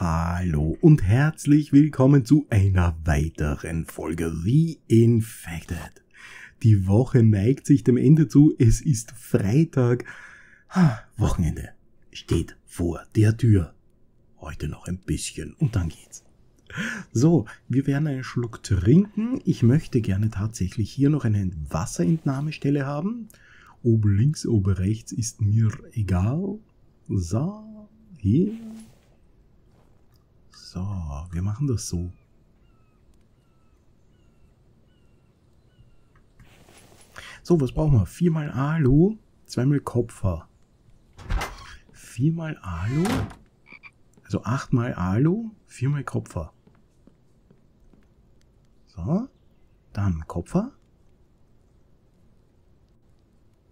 Hallo und herzlich willkommen zu einer weiteren Folge The Infected. Die Woche neigt sich dem Ende zu, es ist Freitag, Wochenende steht vor der Tür. Heute noch ein bisschen und dann geht's. So, wir werden einen Schluck trinken. Ich möchte gerne tatsächlich hier noch eine Wasserentnahmestelle haben. Oben links, oben rechts ist mir egal. So, hier. So, wir machen das so. So, was brauchen wir? 4 mal Alu, 2 mal Kupfer. 4 mal Alu, also 8 mal Alu, 4 mal Kupfer. So, dann Kupfer.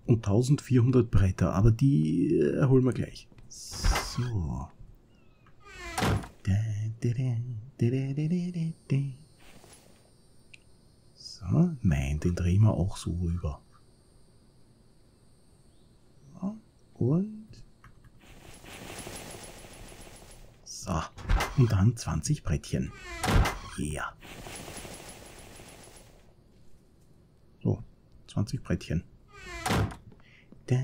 Und 1400 Bretter, aber die holen wir gleich. So. So, nein, den drehen wir auch so rüber. So, und. So, und dann 20 Brettchen. Ja. So, 20 Brettchen. Der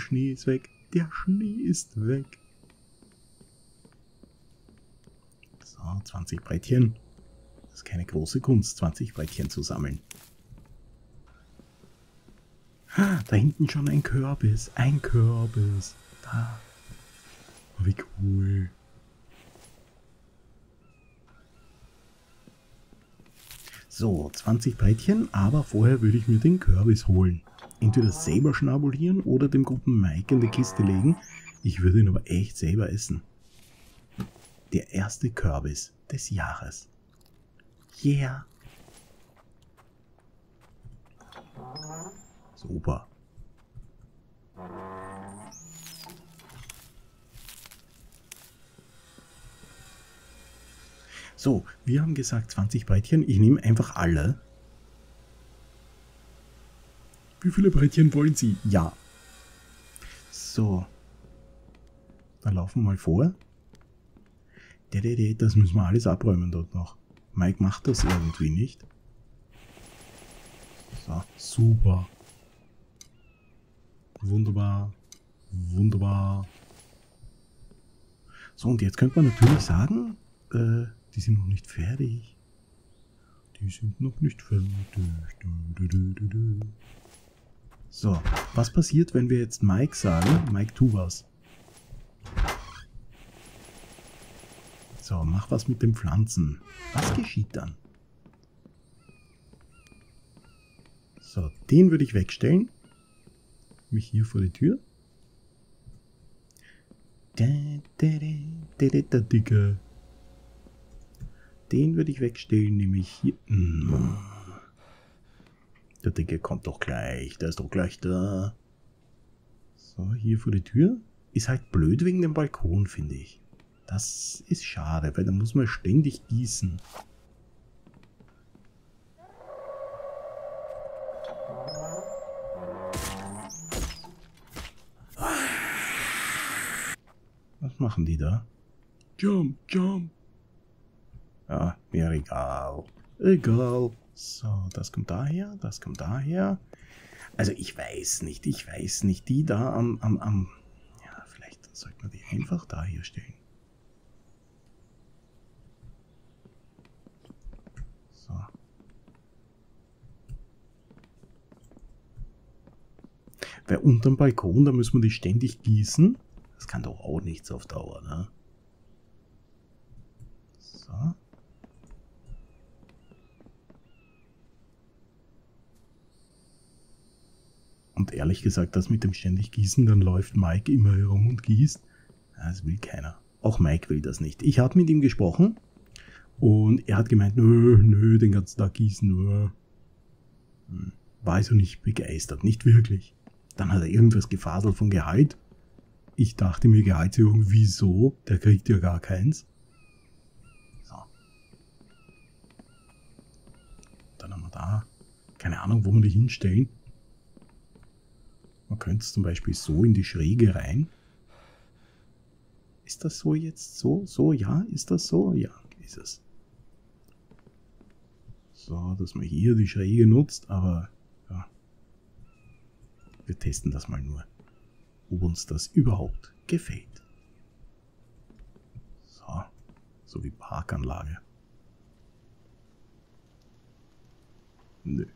Schnee ist weg. Der Schnee ist weg. So, 20 Brettchen. Das ist keine große Kunst, 20 Brettchen zu sammeln. Da hinten schon ein Kürbis. Ein Kürbis. Da. Wie cool. So, 20 Brettchen, aber vorher würde ich mir den Kürbis holen. Entweder selber schnabulieren oder dem guten Mike in die Kiste legen. Ich würde ihn aber echt selber essen. Der erste Kürbis des Jahres. Yeah. Super. So, wir haben gesagt 20 Brettchen, ich nehme einfach alle. Wie viele Brettchen wollen Sie? Ja. So. Dann laufen wir mal vor. Das müssen wir alles abräumen dort noch. Mike macht das irgendwie nicht. So, super. Wunderbar. Wunderbar. So, und jetzt könnte man natürlich sagen, die sind noch nicht fertig. Die sind noch nicht fertig. So, was passiert, wenn wir jetzt Mike sagen? Mike, tu was. So, mach was mit den Pflanzen. Was geschieht dann? So, den würde ich wegstellen. Mich hier vor die Tür. Der Dicke. Den würde ich wegstellen, nämlich hier. Der Dicke kommt doch gleich. Der ist doch gleich da. So, hier vor die Tür. Ist halt blöd wegen dem Balkon, finde ich. Das ist schade, weil da muss man ständig gießen. Was machen die da? Jump, jump. Ah, mir egal. Egal. So, das kommt daher, das kommt daher. Also ich weiß nicht. Die da am... Ja, vielleicht sollte man die einfach da hier stellen. So. Weil unterm Balkon, da müssen wir die ständig gießen. Das kann doch auch nichts auf Dauer, ne? So. Und ehrlich gesagt, das mit dem ständig Gießen, dann läuft Mike immer herum und gießt. Das will keiner. Auch Mike will das nicht. Ich habe mit ihm gesprochen und er hat gemeint, nö, den ganzen Tag gießen. War also nicht begeistert, nicht wirklich. Dann hat er irgendwas gefaselt von Gehalt. Ich dachte mir, Gehaltserhöhung, wieso? Der kriegt ja gar keins. So. Dann haben wir da, keine Ahnung, wo wir die hinstellen. Man könnte es zum Beispiel so in die Schräge rein. Ist das so jetzt? So? So? Ja? Ist das so? Ja, ist es. So, dass man hier die Schräge nutzt, aber ja. Wir testen das mal nur, ob uns das überhaupt gefällt. So, so wie Parkanlage. Nö.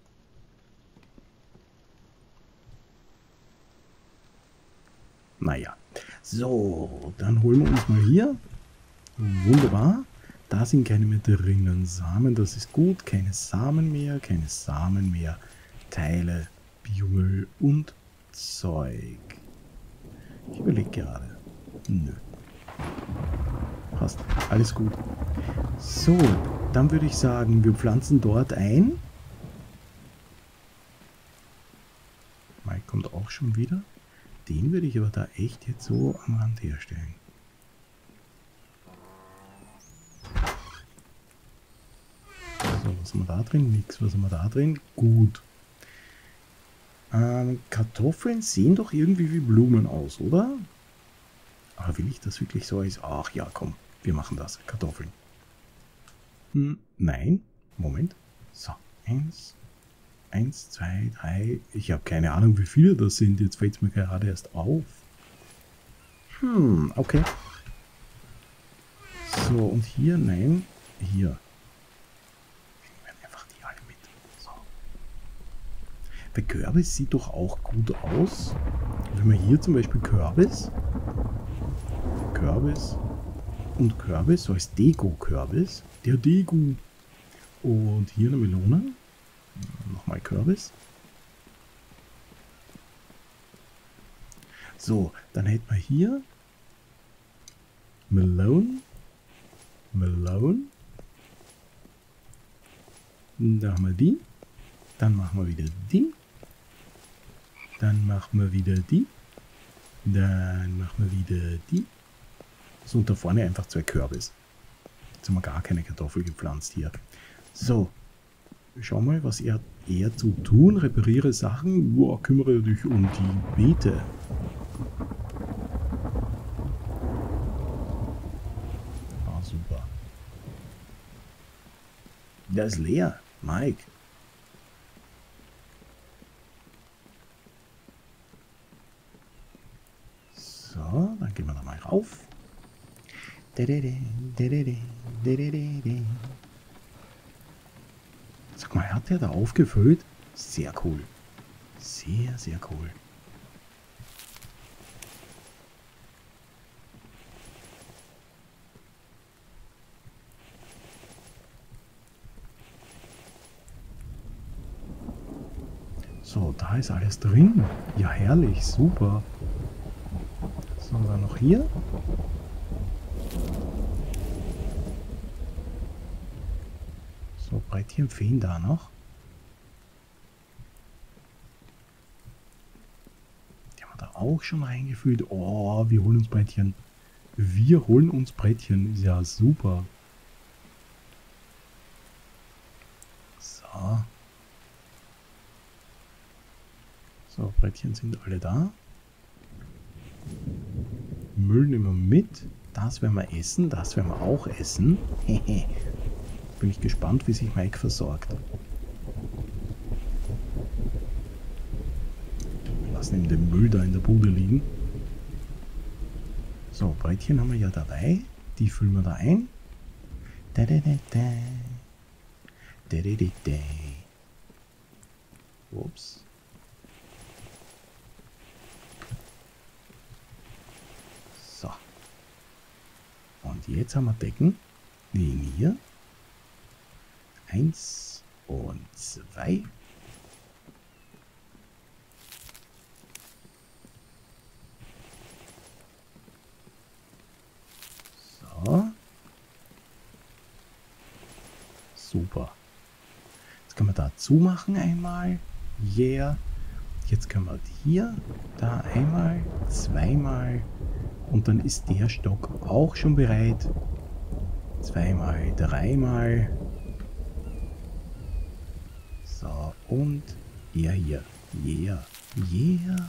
Naja. So, dann holen wir uns mal hier. Wunderbar. Da sind keine mehr drinnen. Samen, das ist gut. Keine Samen mehr. Keine Samen mehr. Teile, Biomüll und Zeug. Ich überlege gerade. Nö. Passt. Alles gut. So, dann würde ich sagen, wir pflanzen dort ein. Mike kommt auch schon wieder. Den würde ich aber da echt jetzt so am Rand herstellen. So, was haben wir da drin? Nix. Was haben wir da drin? Gut. Kartoffeln sehen doch irgendwie wie Blumen aus, oder? Aber will ich das wirklich so als... Ach ja, komm, wir machen das. Kartoffeln. Hm, nein. Moment. So, 1, 2, 3. Ich habe keine Ahnung, wie viele das sind. Jetzt fällt es mir gerade erst auf. Hm, okay. So, und hier, nein. Hier. Ich nehme einfach die alle mit. So. Der Kürbis sieht doch auch gut aus. Wenn wir hier zum Beispiel Kürbis. Kürbis. Und Kürbis, so als Deko-Kürbis. Der Deko. Und hier eine Melone. Nochmal Kürbis. So, dann hätten wir hier Melone. Melone. Da haben wir die. Dann machen wir wieder die. Dann machen wir wieder die. Dann machen wir wieder die. So, und da vorne einfach 2 Kürbis. Jetzt haben wir gar keine Kartoffel gepflanzt hier. So. Schau mal, was er zu tun. Repariere Sachen. Boah, kümmere dich um die Beete. Ah, super. Der ist leer. Mike. So, dann gehen wir da mal rauf. Sag mal, hat der da aufgefüllt? Sehr cool. Sehr, sehr cool. So, da ist alles drin. Ja, herrlich, super. So, dann noch hier. So, Brettchen fehlen da noch. Die haben wir da auch schon reingefüllt. Oh, wir holen uns Brettchen. Wir holen uns Brettchen. Ist ja super. So. So, Brettchen sind alle da. Müll nehmen wir mit. Das werden wir essen. Das werden wir auch essen. Hehe. Bin ich gespannt, wie sich Mike versorgt. Wir lassen ihm den Müll da in der Bude liegen. So, Brettchen haben wir ja dabei. Die füllen wir da ein. Ups. So. Und jetzt haben wir Decken. Nehmen hier. 1 und 2. So. Super. Jetzt können wir da zumachen einmal. Yeah. Jetzt können wir hier, da einmal, zweimal. Und dann ist der Stock auch schon bereit. Zweimal, dreimal. So, und er hier. Yeah, yeah.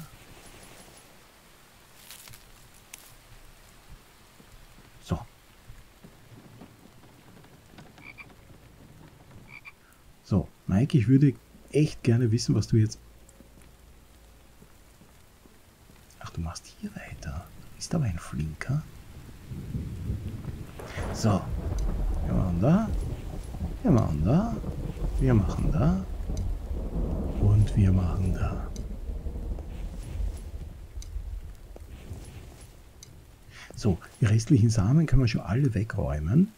Mike, ich würde echt gerne wissen, was du jetzt... Ach, du machst hier weiter. Du bist aber ein Flinker. So. Wir machen da. Wir machen da. Wir machen da. Und wir machen da. So, die restlichen Samen können wir schon alle wegräumen.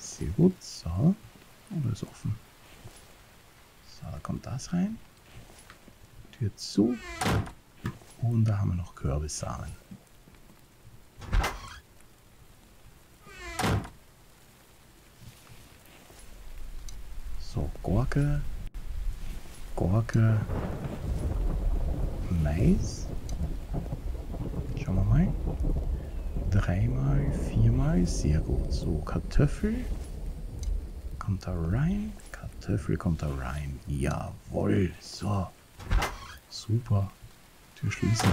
Sehr gut, so. Und alles offen. So, da kommt das rein. Tür zu. Und da haben wir noch Kürbissamen. So, Gurke. Gurke. Mais. Schauen wir mal. 3 mal, 4 mal. Sehr gut. So, Kartoffel. Kommt da rein. Kartoffel kommt da rein. Jawohl. So. Super. Tür schließen.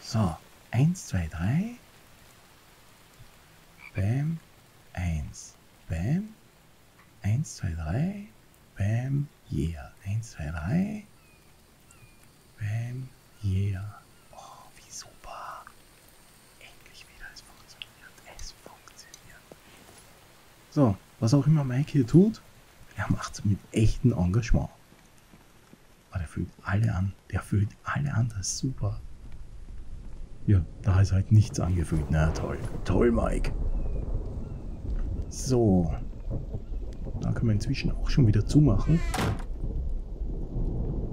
So. 1, 2, 3. Bam. 1. Bam. 1, 2, 3. Bam. Yeah. 1, 2, 3. Bam, yeah. Oh, wie super. Endlich wieder, es funktioniert. Es funktioniert. So, was auch immer Mike hier tut, er macht es mit echtem Engagement. Aber der fühlt alle an. Der fühlt alle an, das ist super. Ja, da ist halt nichts angefüllt. Na toll. Toll, Mike. So. Da können wir inzwischen auch schon wieder zumachen.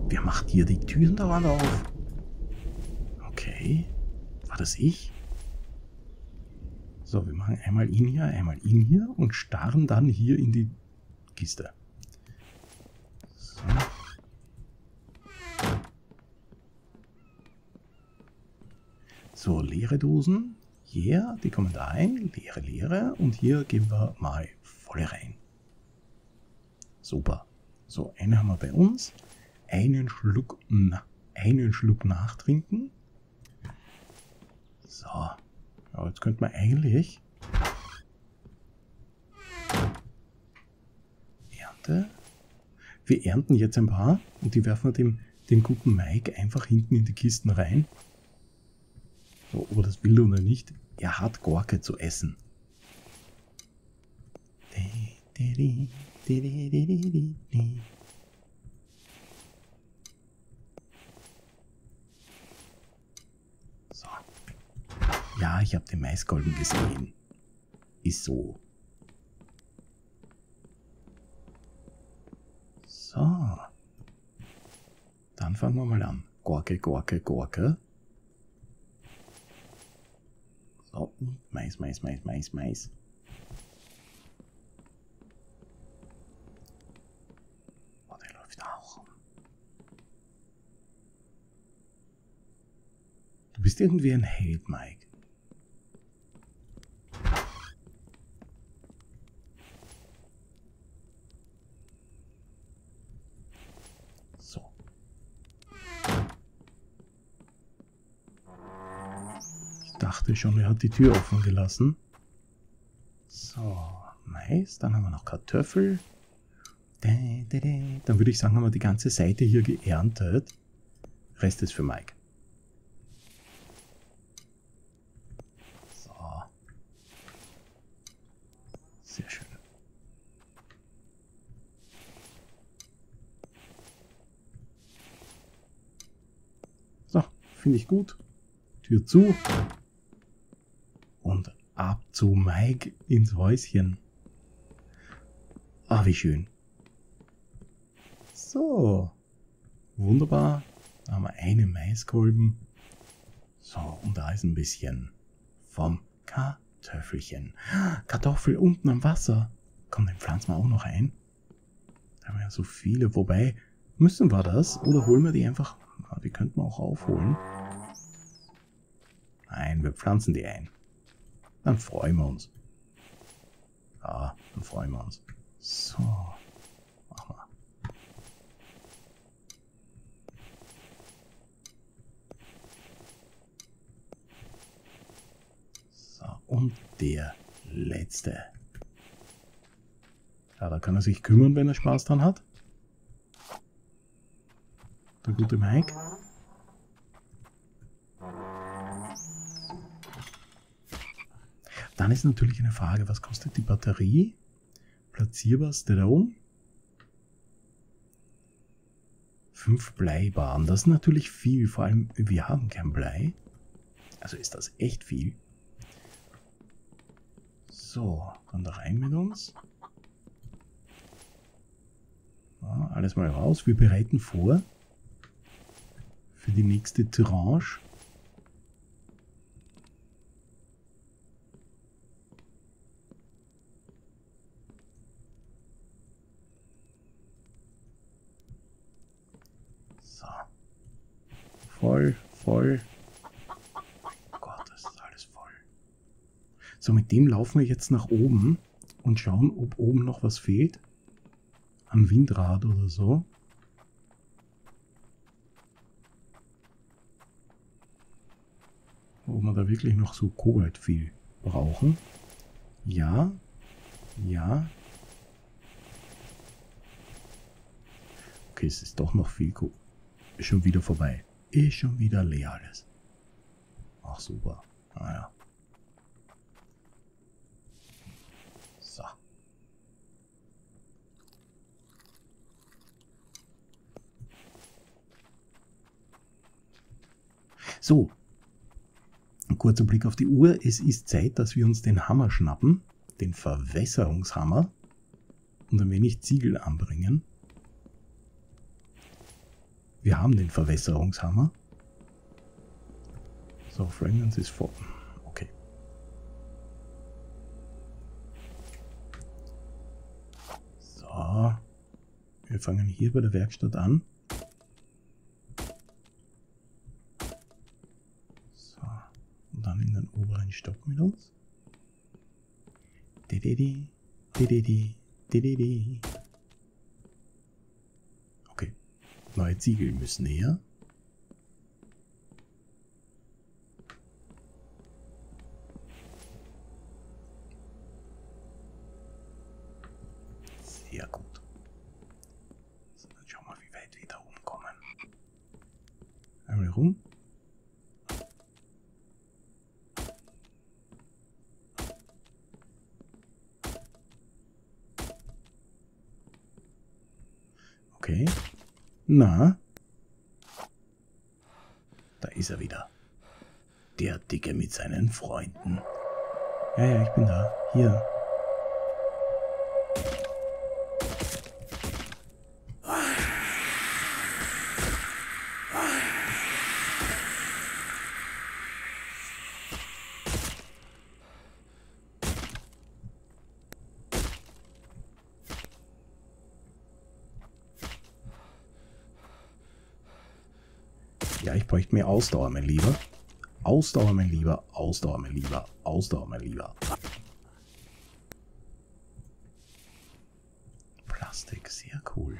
Wer macht hier die Türen da auf? Okay. War das ich? So, wir machen einmal in hier und starren dann hier in die Kiste. So. So, leere Dosen. Yeah, die kommen da rein. Leere, leere. Und hier geben wir mal volle rein. Super. So, eine haben wir bei uns. Einen Schluck nachtrinken. So. Aber jetzt könnte man eigentlich... Ernte. Wir ernten jetzt ein paar und die werfen wir dem guten Mike einfach hinten in die Kisten rein. So, ob er das will oder nicht. Er hat Gurke zu essen. Ja, ich habe den Maiskolben gesehen. Ist so. So. Dann fangen wir mal an. Gurke, Gurke, Gurke. So, Mais, Mais, Mais, Mais, Mais. Oh, der läuft auch rum. Du bist irgendwie ein Held, Mike. Schon, er hat die Tür offen gelassen. So, nice. Dann haben wir noch Kartoffel. Dann würde ich sagen, haben wir die ganze Seite hier geerntet. Rest ist für Mike. So. Sehr schön. So, finde ich gut. Tür zu. Und ab zu Mike ins Häuschen. Ah, wie schön. So. Wunderbar. Da haben wir einen Maiskolben. So, und da ist ein bisschen vom Kartoffelchen. Kartoffel unten am Wasser. Komm, den pflanzen wir auch noch ein. Da haben wir ja so viele. Wobei, müssen wir das? Oder holen wir die einfach? Ja, die könnten wir auch aufholen. Nein, wir pflanzen die ein. Dann freuen wir uns. Ja, dann freuen wir uns. So. Mach mal. So. Und der letzte. Ja, da kann er sich kümmern, wenn er Spaß dran hat. Der gute Mike. Dann ist natürlich eine Frage, was kostet die Batterie? Platzierbarste da oben? 5 Bleibaren. Das ist natürlich viel. Vor allem, wir haben kein Blei. Also ist das echt viel. So, komm da rein mit uns. Ja, alles mal raus. Wir bereiten vor. Für die nächste Tranche. So. Voll, voll. Oh Gott, das ist alles voll. So, mit dem laufen wir jetzt nach oben und schauen, ob oben noch was fehlt. Am Windrad oder so. Ob wir da wirklich noch so Kobalt viel brauchen. Ja, ja. Okay, es ist doch noch viel Kobalt. Ist schon wieder vorbei. Ist schon wieder leer alles. Ach super. Naja. So. So. Ein kurzer Blick auf die Uhr. Es ist Zeit, dass wir uns den Hammer schnappen. Den Verwässerungshammer. Und ein wenig Ziegel anbringen. Wir haben den Verwässerungshammer. So, Fragrance ist voll. Okay. So. Wir fangen hier bei der Werkstatt an. Stock mit uns. Okay. Neue Ziegel müssen her. Sehr gut. So, dann schauen wir, wie weit wir da oben kommen. Einmal rum. Okay. Na? Da ist er wieder. Der Dicke mit seinen Freunden. Ja, ja, ich bin da. Hier. Ja, ich bräuchte mehr Ausdauer, mein Lieber. Ausdauer, mein Lieber. Ausdauer, mein Lieber. Ausdauer, mein Lieber. Plastik, sehr cool.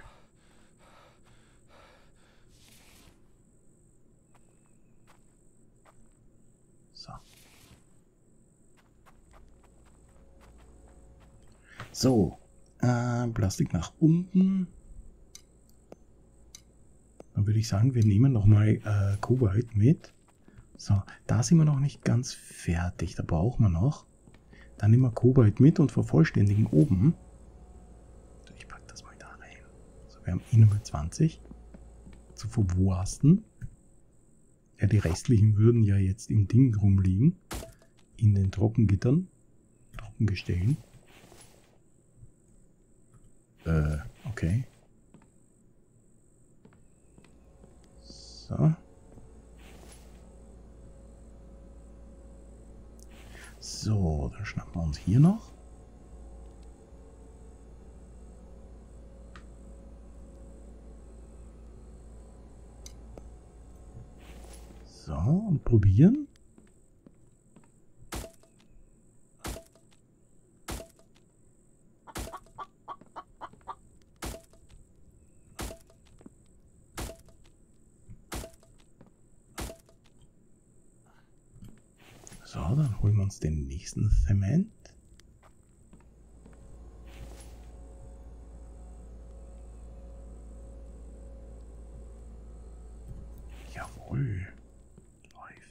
So. So. Plastik nach unten. Würde ich sagen, wir nehmen nochmal Kobalt mit. So, da sind wir noch nicht ganz fertig. Da brauchen wir noch. Dann nehmen wir Kobalt mit und vervollständigen oben. So, ich packe das mal da rein. So, wir haben eh Nummer 20. Zu verwasten. Ja, die restlichen würden ja jetzt im Ding rumliegen. In den Trockengittern. Trockengestellen. Okay. So, dann schnappen wir uns hier noch. So, und probieren. So, dann holen wir uns den nächsten Zement. Jawohl. Läuft.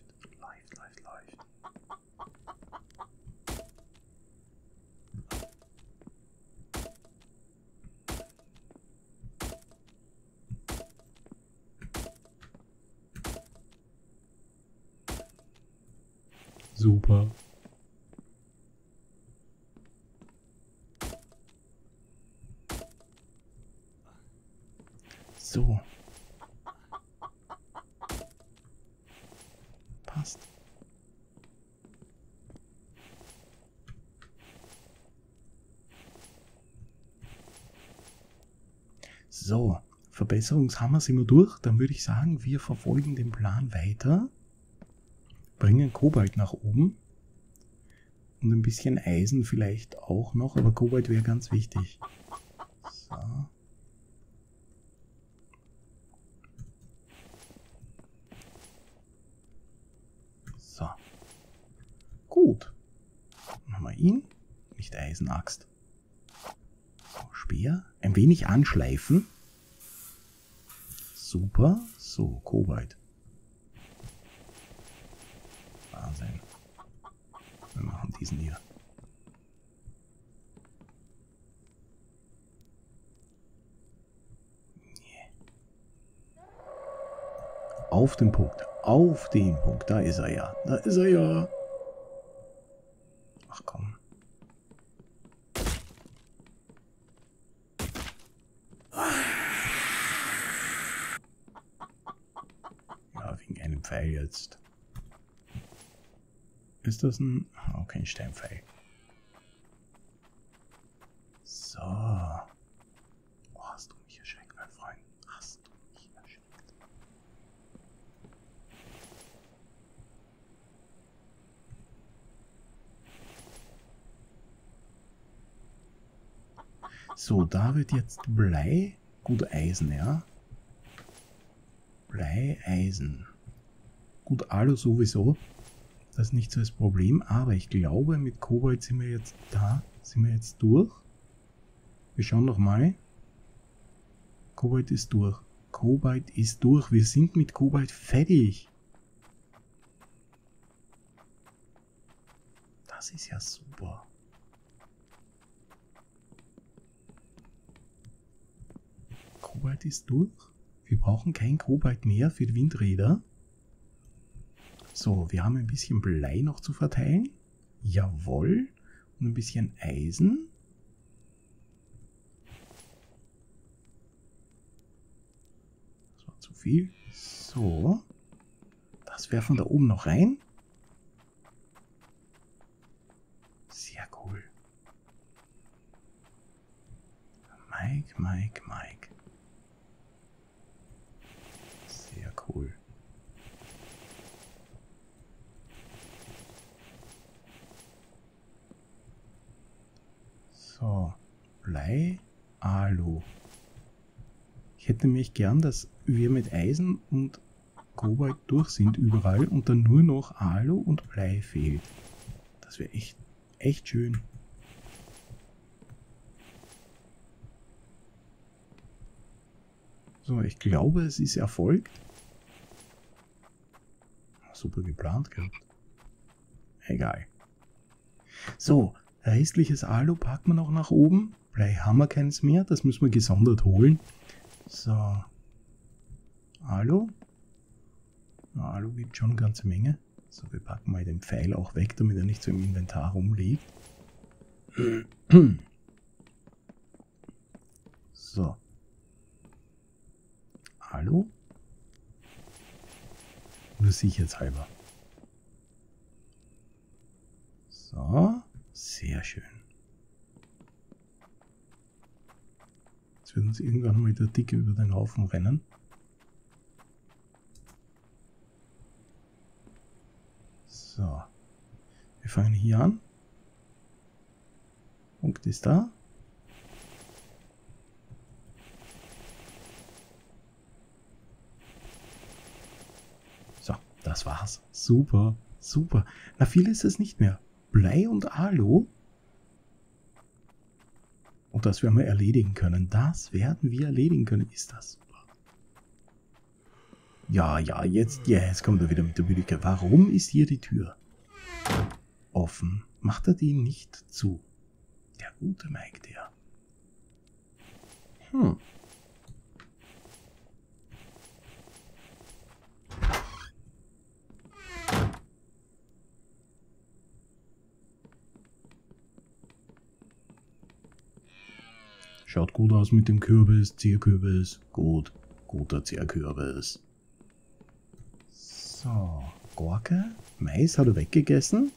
Super. So. Passt. So, Verbesserungshammer sind wir durch. Dann würde ich sagen, wir verfolgen den Plan weiter. Bringen Kobalt nach oben und ein bisschen Eisen vielleicht auch noch, aber Kobalt wäre ganz wichtig. So. So. Gut. Dann haben wir ihn. Nicht Eisenaxt. So, Speer. Ein wenig anschleifen. Super. So, Kobalt. Sein. Wir machen diesen hier. Yeah. Auf den Punkt. Auf den Punkt. Da ist er ja. Ach komm. Ja, wegen einem Pfeil jetzt. Ist das ein... Oh, kein Steinpfeil. So. Oh, hast du mich erschreckt, mein Freund. Hast du mich erschreckt. So, da wird jetzt Blei, gut Eisen, ja. Blei, Eisen. Gut, Alu sowieso. Das ist nicht so das Problem, aber ich glaube, mit Kobalt sind wir jetzt da, sind wir jetzt durch. Wir schauen nochmal. Kobalt ist durch. Wir sind mit Kobalt fertig. Das ist ja super. Kobalt ist durch. Wir brauchen kein Kobalt mehr für die Windräder. So, wir haben ein bisschen Blei noch zu verteilen. Jawohl. Und ein bisschen Eisen. Das war zu viel. So. Das werfen wir da oben noch rein. Sehr cool. Mike. Sehr cool. So, Blei, Alu. Ich hätte mich gern, dass wir mit Eisen und Kobalt durch sind überall und dann nur noch Alu und Blei fehlt. Das wäre echt schön. So, ich glaube, es ist erfolgt. Super geplant gehabt. Egal. So. Restliches Alu packen wir noch nach oben. Blei haben wir keins mehr, das müssen wir gesondert holen. So. Alu. Alu gibt schon eine ganze Menge. So, wir packen mal den Pfeil auch weg, damit er nicht so im Inventar rumliegt. So. Alu. Nur sicherheitshalber. So. Sehr schön. Jetzt wird uns irgendwann mal der Dicke über den Haufen rennen. So. Wir fangen hier an. Punkt ist da. So, das war's. Super. Super. Na, viel ist es nicht mehr. Blei und Alu. Und das werden wir erledigen können. Das werden wir erledigen können. Ist das super? Ja, ja, jetzt kommt er wieder mit der Müdigkeit. Warum ist hier die Tür offen? Macht er die nicht zu? Der gute Mike, der. Hm. Schaut gut aus mit dem Kürbis, Zierkürbis. Gut, guter Zierkürbis. So, Gurke, Mais hat er weggegessen.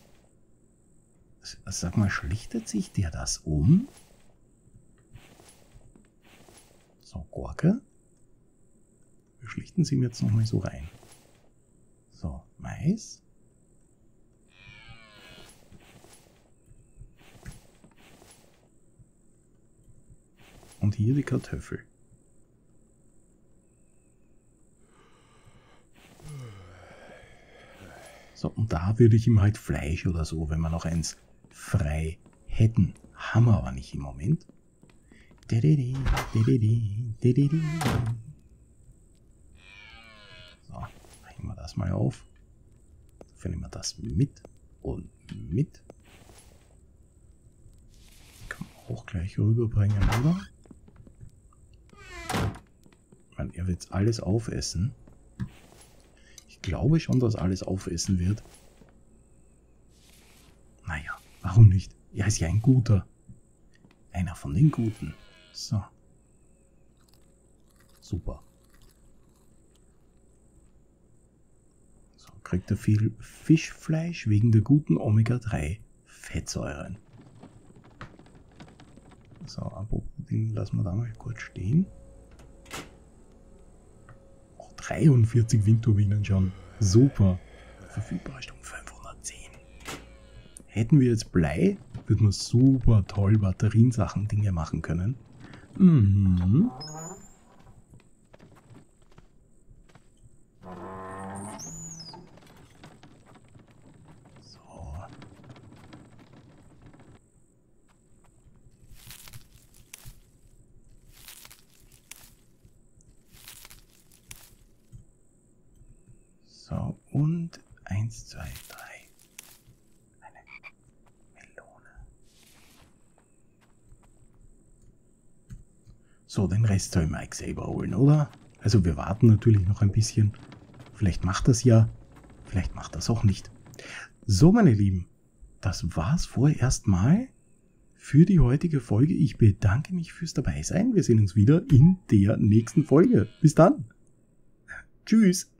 Sag mal, schlichtet sich der das um? So, Gurke. Wir schlichten sie ihm jetzt nochmal so rein. So, Mais. Und hier die Kartoffel. So, und da würde ich ihm halt Fleisch oder so, wenn wir noch eins frei hätten. Haben wir aber nicht im Moment. So, hängen wir das mal auf. Dafür nehmen wir das mit und mit. Kann man auch gleich rüberbringen, oder? Er wird alles aufessen. Ich glaube schon, dass alles aufessen wird. Naja, warum nicht? Er ist ja ein Guter. Einer von den Guten. So. Super. So, kriegt er viel Fischfleisch wegen der guten Omega-3-Fettsäuren. So, aber den lassen wir da mal kurz stehen. 43 Windturbinen schon. Super. Verfügbare Stunden 510. Hätten wir jetzt Blei, würden wir super toll Batteriensachen Dinge machen können. Mhm. So. So, und 1, 2, 3. Eine Melone. So, den Rest soll Mike selber holen, oder? Also wir warten natürlich noch ein bisschen. Vielleicht macht das ja. Vielleicht macht das auch nicht. So, meine Lieben. Das war's vorerst mal für die heutige Folge. Ich bedanke mich fürs Dabeisein. Wir sehen uns wieder in der nächsten Folge. Bis dann. Tschüss.